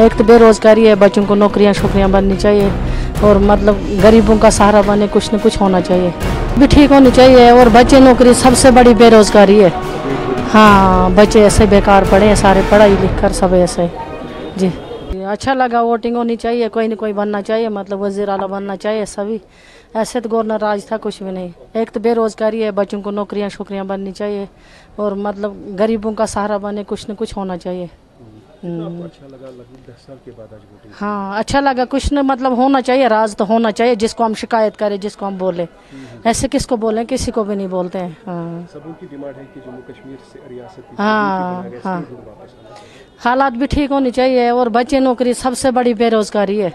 एक तो बेरोज़गारी है, बच्चों को नौकरियां शोकरियाँ बननी चाहिए और मतलब गरीबों का सहारा बने, कुछ न कुछ होना चाहिए, भी ठीक होनी चाहिए। और बच्चे नौकरी, सबसे बड़ी बेरोज़गारी है। हाँ, बच्चे ऐसे बेकार पड़े हैं सारे, पढ़ाई लिख कर सब ऐसे। जी अच्छा लगा, वोटिंग होनी चाहिए, कोई न कोई बनना चाहिए, मतलब वज़ीर आला बनना चाहिए सभी। ऐसे तो गवर्नर राज था, कुछ भी नहीं। एक तो बेरोज़गारी है, बच्चों को नौकरियां शोकरियाँ बननी चाहिए और मतलब गरीबों का सहारा बने, कुछ न कुछ होना चाहिए। अच्छा लगा, 10 साल के बाद आज वोटिंग। हाँ अच्छा लगा, कुछ न मतलब होना चाहिए, राज तो होना चाहिए, जिसको हम शिकायत करें, जिसको हम बोले। ऐसे किसको बोले, किसी को भी नहीं बोलते हैं। हाँ, सबों की डिमांड है कि जम्मू कश्मीर से रियासत की। हाँ हाँ, हालात भी ठीक होनी चाहिए और बच्चे नौकरी, सबसे बड़ी बेरोजगारी है।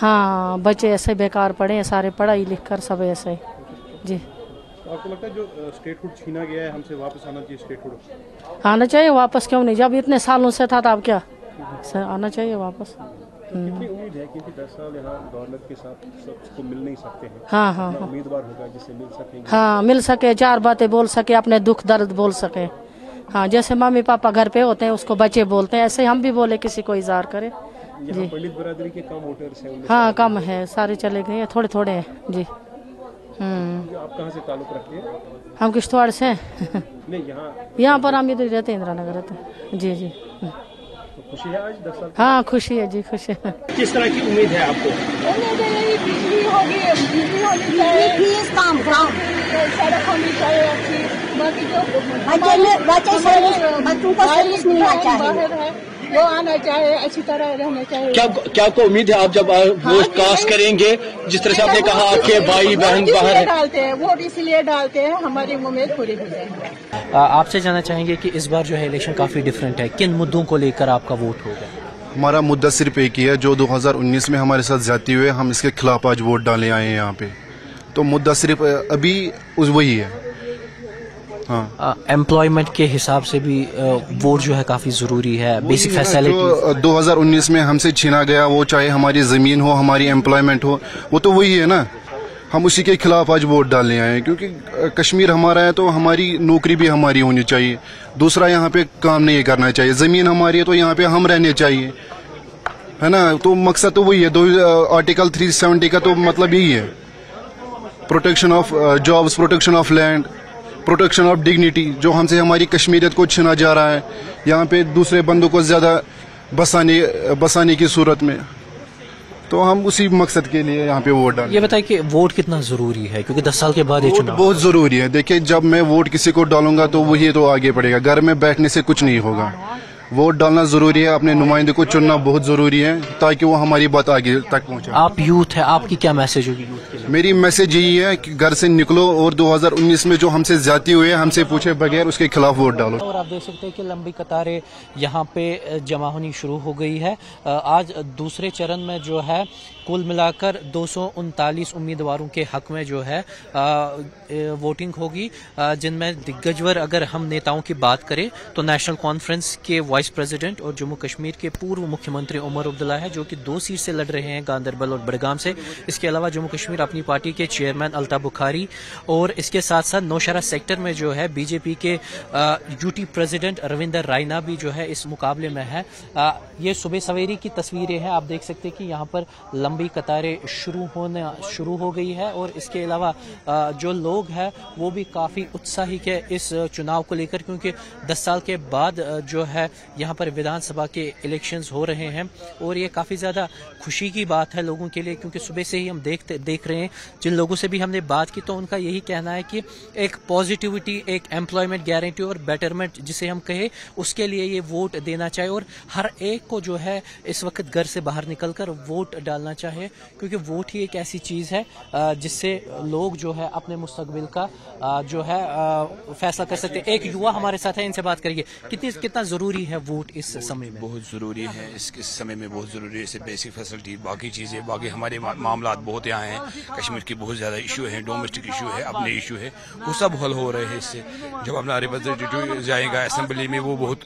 हाँ, बच्चे ऐसे बेकार पड़े हैं सारे, पढ़ाई लिख कर सब ऐसे। जी आपको लगता है जो स्टेटहुड छीना गया है हमसे वापस आना चाहिए? स्टेटहुड आना चाहिए वापस, क्यों नहीं, जब इतने सालों से था तब क्या आना चाहिए वापस। कितनी उम्मीद है क्योंकि 10 साल यहाँ गवर्नर के साथ सबको मिल नहीं सकते हैं। हाँ हाँ, उम्मीदवार होगा जिससे मिल सके। हाँ मिल सके, 4 बातें बोल सके, अपने दुख दर्द बोल सके। हाँ जैसे मम्मी पापा घर पे होते हैं उसको बच्चे बोलते हैं, ऐसे हम भी बोले, किसी को इजहार करें। जी पंडित बरादरी के कम वोटर्स हैं। हाँ कम है, सारे चले गए हैं, थोड़े थोड़े हैं। जी आप कहाँ से ताल्लुक रखते हैं? हम किश्तवाड़ से नहीं, यहाँ पर हम इधर रहते हैं, इंदिरा नगर रहते हैं। जी जी तो खुशी है आज 10 साल। हाँ खुशी है जी, खुशी है। किस तरह की उम्मीद है आपको? उम्मीद है यही बिजली होगी, बिजली होनी चाहिए, काम सड़क होनी चाहिए अच्छी, बाकी जो बच्चों का सर्विस मिलना चाहिए, वो आना चाहिए, अच्छी तरह रहना चाहिए। क्या आपको उम्मीद है आप जब वोट कास्ट करेंगे, जिस तरह से आपने कहा आपके भाई बहन बाहर डालते हैं, वोट इसलिए डालते हैं, हमारी उम्मीद पूरी हो जाएगी। आपसे जानना चाहेंगे कि इस बार जो है इलेक्शन काफी डिफरेंट है, किन मुद्दों को लेकर आपका वोट होगा? हमारा मुद्दा सिर्फ एक ही है, जो 2019 में हमारे साथ जाती हुए, हम इसके खिलाफ आज वोट डाले आए हैं यहाँ पे, तो मुद्दा सिर्फ अभी वही है। हाँ, एम्प्लॉयमेंट के हिसाब से भी वोट जो है काफी जरूरी है, बेसिक फैसिलिटी 2019 में हमसे छीना गया, वो चाहे हमारी जमीन हो, हमारी एम्प्लॉयमेंट हो, वो तो वही है ना। हम उसी के खिलाफ आज वोट डालने आए हैं, क्योंकि कश्मीर हमारा है तो हमारी नौकरी भी हमारी होनी चाहिए, दूसरा यहाँ पे काम नहीं करना चाहिए, जमीन हमारी है तो यहाँ पे हम रहने चाहिए, है ना। तो मकसद तो वही है, आर्टिकल 370 का तो मतलब यही है, protection of jobs, protection of land, protection of dignity, जो हमसे हमारी कश्मीरियत को छीना जा रहा है, यहाँ पे दूसरे बंदों को ज़्यादा बसाने की सूरत में, तो हम उसी मकसद के लिए यहाँ पे वोट डालें। ये बताइए कि वोट कितना ज़रूरी है, क्योंकि 10 साल के बाद ये चुनाव बहुत ज़रूरी है। देखिए जब मैं वोट किसी को डालूंगा तो वही तो आगे पड़ेगा, घर में बैठने से कुछ नहीं होगा, वोट डालना ज़रूरी है, अपने नुमाइंदे को चुनना बहुत ज़रूरी है, ताकि वो हमारी बात आगे तक पहुँचे। आप यूथ है, आपकी क्या मैसेज होगी यूथ के लिए? मेरी मैसेज यही है कि घर से निकलो और 2019 में जो हमसे ज्यादती हुए, हमसे पूछे बगैर उसके खिलाफ वोट डालो। और आप देख सकते हैं कि लंबी कतारें यहाँ पे जमा होनी शुरू हो गई है। आज दूसरे चरण में जो है कुल मिलाकर 239 उम्मीदवारों के हक में जो है वोटिंग होगी, जिनमें दिग्गजवर अगर हम नेताओं की बात करें तो नेशनल कॉन्फ्रेंस के वाइस प्रेसिडेंट और जम्मू कश्मीर के पूर्व मुख्यमंत्री उमर अब्दुल्ला है, जो कि 2 सीट से लड़ रहे हैं, गांधरबल और बड़गाम से। इसके अलावा जम्मू कश्मीर अपनी पार्टी के चेयरमैन अल्ताफ बुखारी और इसके साथ साथ नौशहरा सेक्टर में जो है बीजेपी के यूटी प्रेसिडेंट रविंदर रायना भी जो है इस मुकाबले में है। ये सुबह सवेरे की तस्वीरें हैं, आप देख सकते हैं कि यहाँ पर लंबी कतारें शुरू हो गई है और इसके अलावा जो लोग हैं वो भी काफ़ी उत्साही है इस चुनाव को लेकर, क्योंकि 10 साल के बाद जो है यहाँ पर विधानसभा के इलेक्शंस हो रहे हैं और ये काफ़ी ज़्यादा खुशी की बात है लोगों के लिए, क्योंकि सुबह से ही हम देख रहे हैं, जिन लोगों से भी हमने बात की तो उनका यही कहना है कि एक पॉजिटिविटी, एक एम्प्लॉयमेंट गारंटी और बेटरमेंट जिसे हम कहें, उसके लिए ये वोट देना चाहिए और हर एक को जो है इस वक्त घर से बाहर निकल कर वोट डालना चाहिए, क्योंकि वोट ही एक ऐसी चीज़ है जिससे लोग जो है अपने मुस्तकबिल का जो है फैसला कर सकते हैं। एक युवा हमारे साथ है, इनसे बात करिए, कितना ज़रूरी है वोट इस समय में? बहुत ज़रूरी है, इस समय में बहुत ज़रूरी है, इससे बेसिक फैसिलिटी, बाकी चीज़ें, बाकी हमारे मामला बहुत यहाँ हैं, कश्मीर की बहुत ज़्यादा इशू है, डोमेस्टिक इशू है, अपने इशू है, वो सब हल हो रहे हैं इससे। जब अपना रिप्रेजेंटेटिव जाएगा असम्बली में, वो बहुत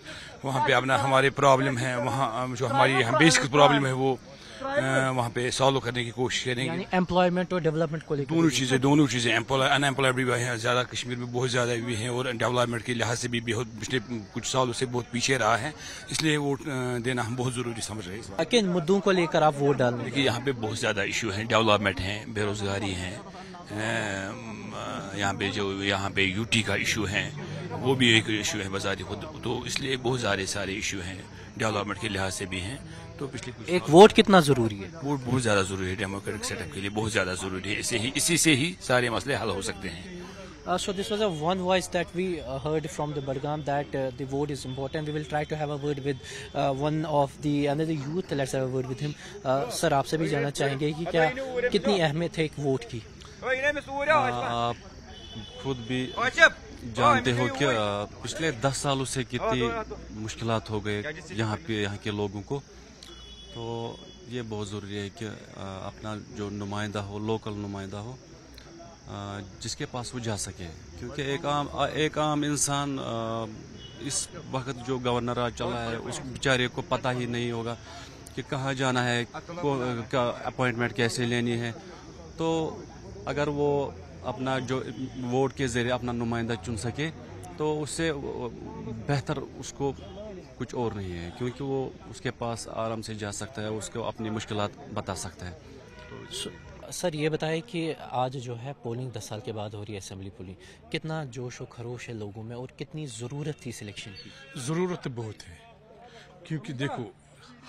वहाँ पे अपना हमारे प्रॉब्लम है, वहाँ जो हमारी बेसिक प्रॉब्लम है वो वहाँ पे सॉल्व करने की कोशिश करेंगे। एम्प्लॉयमेंट और डेवलपमेंट को लेकर दोनों चीज़ें अनएम्प्लॉयड भी हैं ज़्यादा, कश्मीर में बहुत ज़्यादा भी हैं, और डेवलपमेंट के लिहाज से भी बहुत पिछले कुछ सालों से बहुत पीछे रहा है, इसलिए वोट देना हम बहुत ज़रूरी समझ रहे हैं। किन मुद्दों को लेकर आप वोट डाल? देखिए यहाँ पे बहुत ज़्यादा इशू हैं, डेवलपमेंट हैं, बेरोज़गारी हैं, यहाँ पे यूटी का इशू है, वो भी एक इशू है बजारी खुद, तो इसलिए बहुत सारे इशू हैं, डेवलपमेंट के लिहाज से भी हैं। तो पिछले एक वोट कितना जरूरी है? वोट बहुत ज्यादा जरूरी है, डेमोक्रेटिक सेटअप के लिए बहुत ज्यादा जरूरी है, इसी से ही सारे मसले हल हो सकते हैं। So this was one voice that we heard from the Budgam that the vote is important. We will try to have a word with one of the another youth. Let's have a word with him. Sir, आपसे भी जानना चाहेंगे कि क्या कितनी अहमियत है एक वोट की? आप खुद भी जानते हो कि पिछले 10 सालों से कितनी मुश्किलात हो गए यहाँ के लोगों को, तो ये बहुत ज़रूरी है कि अपना जो नुमाइंदा हो, लोकल नुमाइंदा हो, जिसके पास वो जा सके, क्योंकि एक आम इंसान इस वक्त जो गवर्नर आज चला है उस बेचारे को पता ही नहीं होगा कि कहाँ जाना है, अपॉइंटमेंट कैसे लेनी है। तो अगर वो अपना जो वोट के जरिए अपना नुमाइंदा चुन सके तो उससे बेहतर उसको कुछ और नहीं है, क्योंकि वो उसके पास आराम से जा सकता है, उसको अपनी मुश्किलात बता सकता है। सर ये बताएं कि आज जो है पोलिंग 10 साल के बाद हो रही है, असेंबली पोलिंग, कितना जोश और खरोश है लोगों में और कितनी ज़रूरत थी सिलेक्शन की? ज़रूरत बहुत है, क्योंकि देखो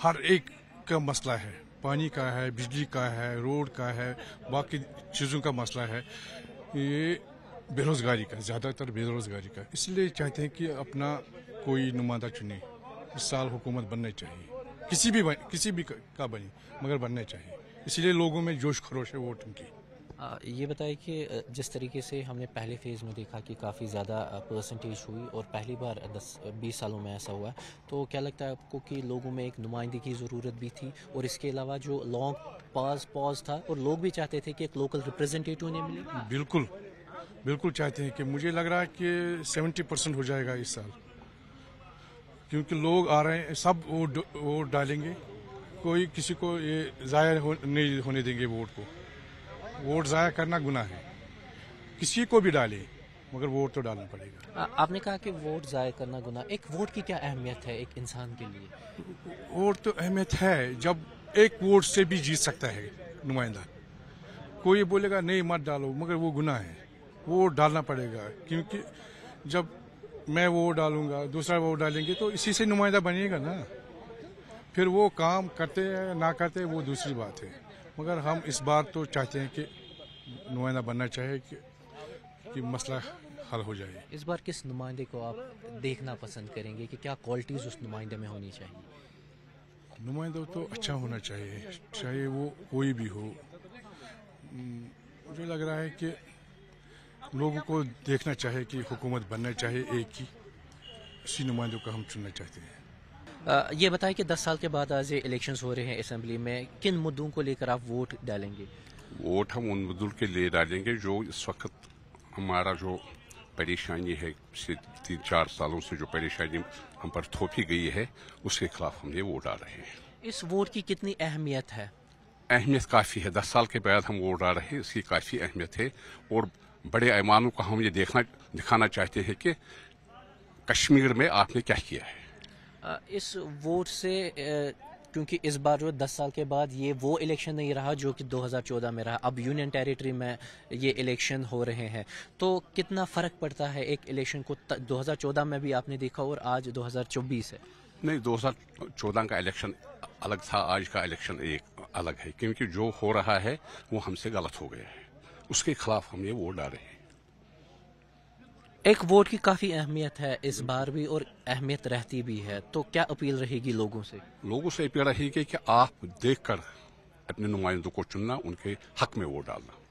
हर एक का मसला है, पानी का है, बिजली का है, रोड का है, बाकी चीज़ों का मसला है, ये बेरोज़गारी का, ज़्यादातर बेरोज़गारी का, इसलिए चाहते हैं कि अपना कोई नुमाइंदा चुने। इस साल हुकूमत बननी चाहिए, किसी भी का बने, मगर बनना चाहिए, इसलिए लोगों में जोश खरोश है वोटिंग की। ये बताइए कि जिस तरीके से हमने पहले फेज़ में देखा कि काफ़ी ज़्यादा परसेंटेज हुई और पहली बार 10-20 सालों में ऐसा हुआ, तो क्या लगता है आपको कि लोगों में एक नुमाइंदगी की ज़रूरत भी थी, और इसके अलावा जो लॉन्ग पॉज था और लोग भी चाहते थे कि एक लोकल रिप्रेजेंटेटिव उन्हें मिले? बिल्कुल बिल्कुल चाहते हैं, कि मुझे लग रहा है कि 70% हो जाएगा इस साल, क्योंकि लोग आ रहे हैं, सब वोट डालेंगे, कोई किसी को ये ज़ाया नहीं होने देंगे वोट को। वोट ज़ाया करना गुनाह है, किसी को भी डाले मगर वोट तो डालना पड़ेगा। आपने कहा कि वोट ज़ाया करना गुनाह, एक वोट की क्या अहमियत है एक इंसान के लिए? वोट तो अहमियत है, जब एक वोट से भी जीत सकता है नुमाइंदा। कोई बोलेगा नहीं मत डालो, मगर वो गुनाह है, वोट डालना पड़ेगा, क्योंकि जब मैं वोट डालूंगा, दूसरा वोट डालेंगे, तो इसी से नुमाइंदा बनेगा ना, फिर वो काम करते हैं ना करते वो दूसरी बात है, मगर हम इस बार तो चाहते हैं कि नुमाइंदा बनना चाहिए कि मसला हल हो जाए। इस बार किस नुमाइंदे को आप देखना पसंद करेंगे कि क्या क्वालिटीज़ उस नुमाइंदे में होनी चाहिए? नुमाइंदा तो अच्छा होना चाहिए, चाहे वो कोई भी हो। मुझे लग रहा है कि लोगों को देखना चाहिए कि हुकूमत बनना चाहिए एक ही, उसी नुमाइंदों का हम चुनना चाहते हैं। ये बताएं कि 10 साल के बाद आज ये इलेक्शंस हो रहे हैं असेंबली में, किन मुद्दों को लेकर आप वोट डालेंगे? वोट हम उन मुद्दों के लिए डालेंगे जो इस वक्त हमारा जो परेशानी है, 3-4 सालों से जो परेशानी हम पर थोपी गई है, उसके खिलाफ हम ये वोट डाल रहे हैं। इस वोट की कितनी अहमियत है? अहमियत काफ़ी है, 10 साल के बाद हम वोट डाल रहे हैं, इसकी काफ़ी अहमियत है, और बड़े पैमाने को हम ये दिखाना चाहते हैं कि कश्मीर में आपने क्या किया है। इस वोट से क्योंकि इस बार जो 10 साल के बाद ये वो इलेक्शन नहीं रहा जो कि 2014 में रहा, अब यूनियन टेरिटरी में ये इलेक्शन हो रहे हैं, तो कितना फ़र्क पड़ता है एक इलेक्शन को? 2014 में भी आपने देखा और आज 2024 है। नहीं, 2014 का इलेक्शन अलग था, आज का इलेक्शन एक अलग है, क्योंकि जो हो रहा है वो हमसे गलत हो गया है, उसके खिलाफ हम ये वोट डाल रहे हैं। एक वोट की काफ़ी अहमियत है इस बार भी और अहमियत रहती भी है, तो क्या अपील रहेगी लोगों से? लोगों से अपील रहेगी कि आप देखकर अपने नुमाइंदों को चुनना, उनके हक में वोट डालना।